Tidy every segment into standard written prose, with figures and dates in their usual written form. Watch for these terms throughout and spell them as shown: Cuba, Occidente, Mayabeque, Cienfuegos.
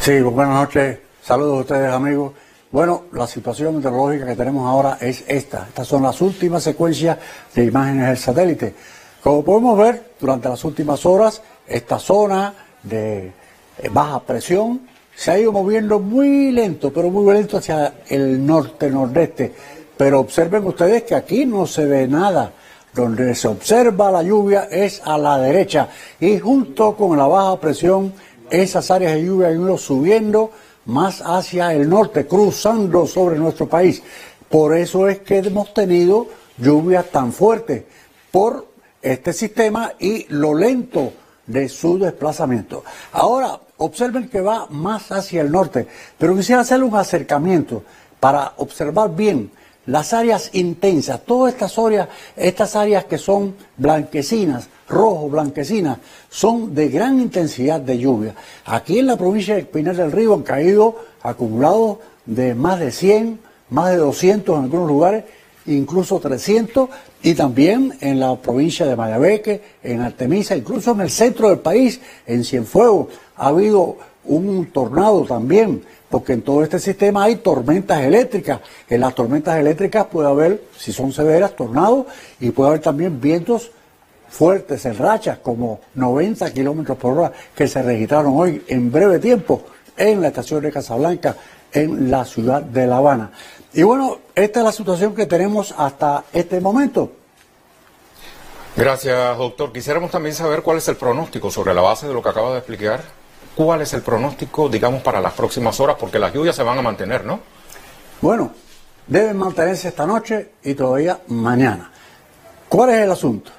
Sí, buenas noches, saludos a ustedes amigos. Bueno, la situación meteorológica que tenemos ahora es esta. Estas son las últimas secuencias de imágenes del satélite. Como podemos ver, durante las últimas horas, esta zona de baja presión se ha ido moviendo muy lento, pero muy lento hacia el norte-nordeste. Pero observen ustedes que aquí no se ve nada. Donde se observa la lluvia es a la derecha y junto con la baja presión esas áreas de lluvia han ido subiendo más hacia el norte, cruzando sobre nuestro país. Por eso es que hemos tenido lluvias tan fuertes por este sistema y lo lento de su desplazamiento. Ahora, observen que va más hacia el norte, pero quisiera hacerle un acercamiento para observar bien las áreas intensas, todas estas áreas que son blanquecinas, rojo, blanquecinas, son de gran intensidad de lluvia. Aquí en la provincia de Pinar del Río han caído acumulados de más de 100, más de 200 en algunos lugares, incluso 300, y también en la provincia de Mayabeque, en Artemisa, incluso en el centro del país, en Cienfuegos, ha habido un tornado también, porque en todo este sistema hay tormentas eléctricas. En las tormentas eléctricas puede haber, si son severas, tornados, y puede haber también vientos fuertes en rachas, como 90 kilómetros por hora, que se registraron hoy en breve tiempo en la estación de Casablanca, en la ciudad de La Habana. Y bueno, esta es la situación que tenemos hasta este momento. Gracias, doctor. Quisiéramos también saber cuál es el pronóstico sobre la base de lo que acaba de explicar. ¿Cuál es el pronóstico, digamos, para las próximas horas? Porque las lluvias se van a mantener, ¿no? Bueno, deben mantenerse esta noche y todavía mañana. ¿Cuál es el asunto?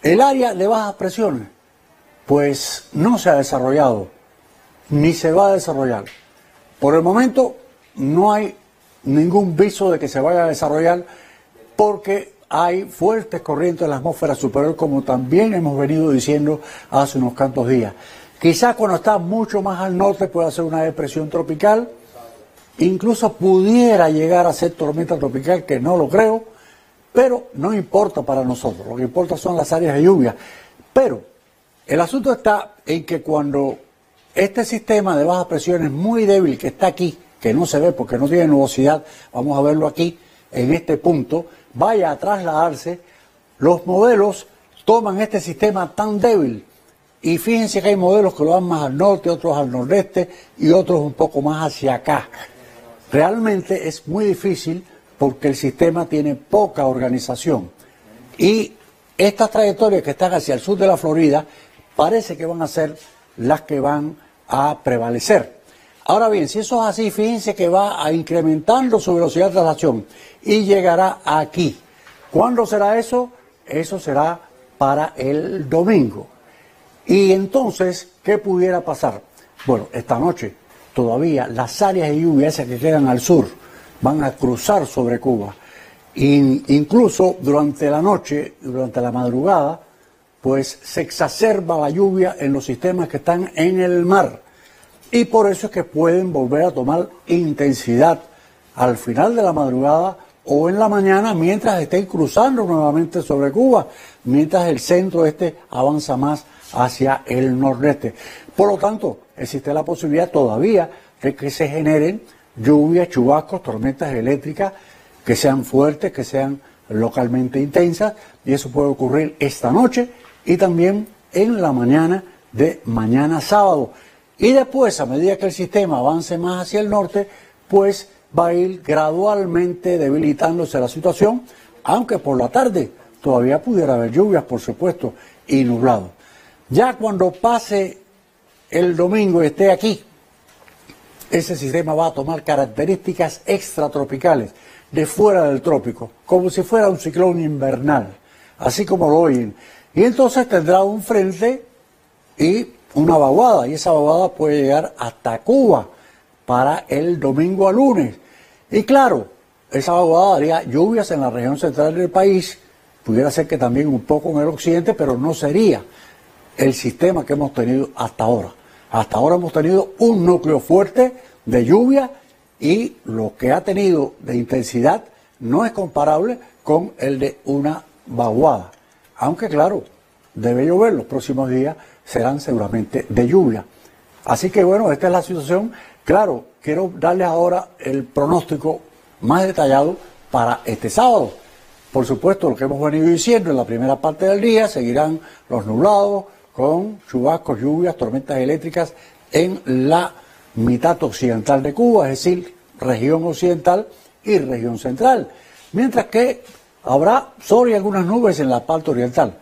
El área de bajas presiones, pues no se ha desarrollado, ni se va a desarrollar. Por el momento no hay ningún viso de que se vaya a desarrollar porque hay fuertes corrientes en la atmósfera superior, como también hemos venido diciendo hace unos cuantos días. Quizás cuando está mucho más al norte puede ser una depresión tropical, incluso pudiera llegar a ser tormenta tropical, que no lo creo, pero no importa para nosotros, lo que importa son las áreas de lluvia. Pero el asunto está en que cuando este sistema de bajas presiones muy débil que está aquí, que no se ve porque no tiene nubosidad, vamos a verlo aquí, en este punto, vaya a trasladarse, los modelos toman este sistema tan débil. Y fíjense que hay modelos que lo van más al norte, otros al nordeste y otros un poco más hacia acá. Realmente es muy difícil porque el sistema tiene poca organización. Y estas trayectorias que están hacia el sur de la Florida parece que van a ser las que van a prevalecer. Ahora bien, si eso es así, fíjense que va a incrementando su velocidad de traslación y llegará aquí. ¿Cuándo será eso? Eso será para el domingo. Y entonces, ¿qué pudiera pasar? Bueno, esta noche todavía las áreas de lluvia esas que quedan al sur van a cruzar sobre Cuba. Incluso durante la noche, durante la madrugada, pues se exacerba la lluvia en los sistemas que están en el mar. Y por eso es que pueden volver a tomar intensidad al final de la madrugada o en la mañana mientras estén cruzando nuevamente sobre Cuba, mientras el centro este avanza más hacia el nordeste. Por lo tanto, existe la posibilidad todavía de que se generen lluvias, chubascos, tormentas eléctricas que sean fuertes, que sean localmente intensas, y eso puede ocurrir esta noche y también en la mañana de mañana sábado. Y después, a medida que el sistema avance más hacia el norte, pues va a ir gradualmente debilitándose la situación, aunque por la tarde todavía pudiera haber lluvias, por supuesto, y nublado. Ya cuando pase el domingo y esté aquí, ese sistema va a tomar características extratropicales, de fuera del trópico, como si fuera un ciclón invernal, así como lo oyen. Y entonces tendrá un frente y una vaguada, y esa vaguada puede llegar hasta Cuba para el domingo a lunes. Y claro, esa vaguada haría lluvias en la región central del país, pudiera ser que también un poco en el occidente, pero no sería el sistema que hemos tenido hasta ahora. Hasta ahora hemos tenido un núcleo fuerte de lluvia y lo que ha tenido de intensidad no es comparable con el de una vaguada. Aunque claro, debe llover, los próximos días serán seguramente de lluvia. Así que bueno, esta es la situación. Claro, quiero darles ahora el pronóstico más detallado para este sábado. Por supuesto, lo que hemos venido diciendo en la primera parte del día, seguirán los nublados con chubascos, lluvias, tormentas eléctricas en la mitad occidental de Cuba, es decir, región occidental y región central. Mientras que habrá sol y algunas nubes en la parte oriental.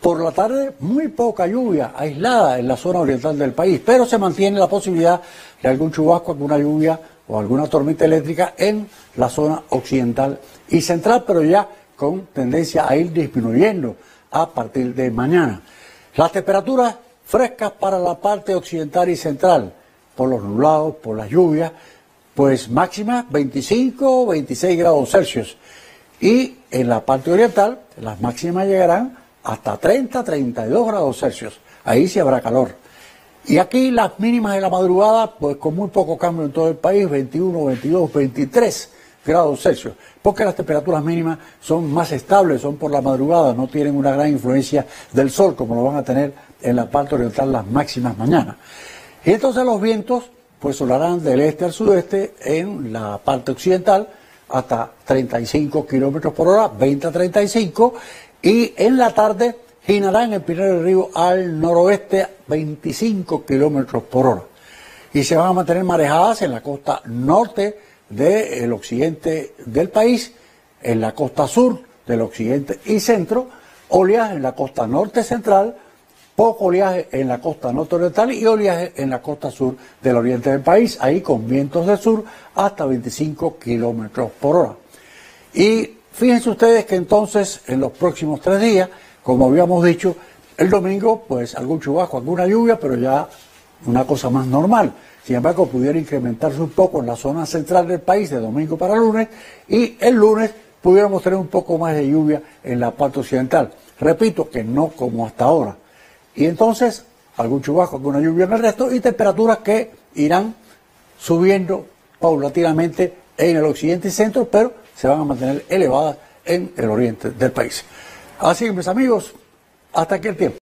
Por la tarde, muy poca lluvia, aislada en la zona oriental del país, pero se mantiene la posibilidad de algún chubasco, alguna lluvia o alguna tormenta eléctrica en la zona occidental y central, pero ya con tendencia a ir disminuyendo a partir de mañana. Las temperaturas frescas para la parte occidental y central, por los nublados, por las lluvias, pues máxima 25 o 26 grados Celsius. Y en la parte oriental, las máximas llegarán hasta 30, 32 grados Celsius. Ahí sí habrá calor. Y aquí las mínimas de la madrugada, pues con muy poco cambio en todo el país, 21, 22, 23 grados Celsius. Porque las temperaturas mínimas son más estables, son por la madrugada, no tienen una gran influencia del sol, como lo van a tener en la parte oriental las máximas mañana. Y entonces los vientos, pues soplarán del este al sudeste en la parte occidental, hasta 35 kilómetros por hora, 20 a 35, y en la tarde girarán el Pinar del Río al noroeste, 25 kilómetros por hora. Y se van a mantener marejadas en la costa norte del occidente del país, en la costa sur del occidente y centro, oleaje en la costa norte central, poco oleaje en la costa norte oriental y oleaje en la costa sur del oriente del país, ahí con vientos del sur hasta 25 kilómetros por hora. Y fíjense ustedes que entonces en los próximos 3 días, como habíamos dicho, el domingo pues algún chubasco, alguna lluvia, pero ya una cosa más normal. Sin embargo, pudiera incrementarse un poco en la zona central del país de domingo para lunes y el lunes pudiéramos tener un poco más de lluvia en la parte occidental. Repito que no como hasta ahora. Y entonces, algún chubasco, alguna lluvia en el resto y temperaturas que irán subiendo paulatinamente en el occidente y centro, pero se van a mantener elevadas en el oriente del país. Así que, mis amigos, hasta aquí el tiempo.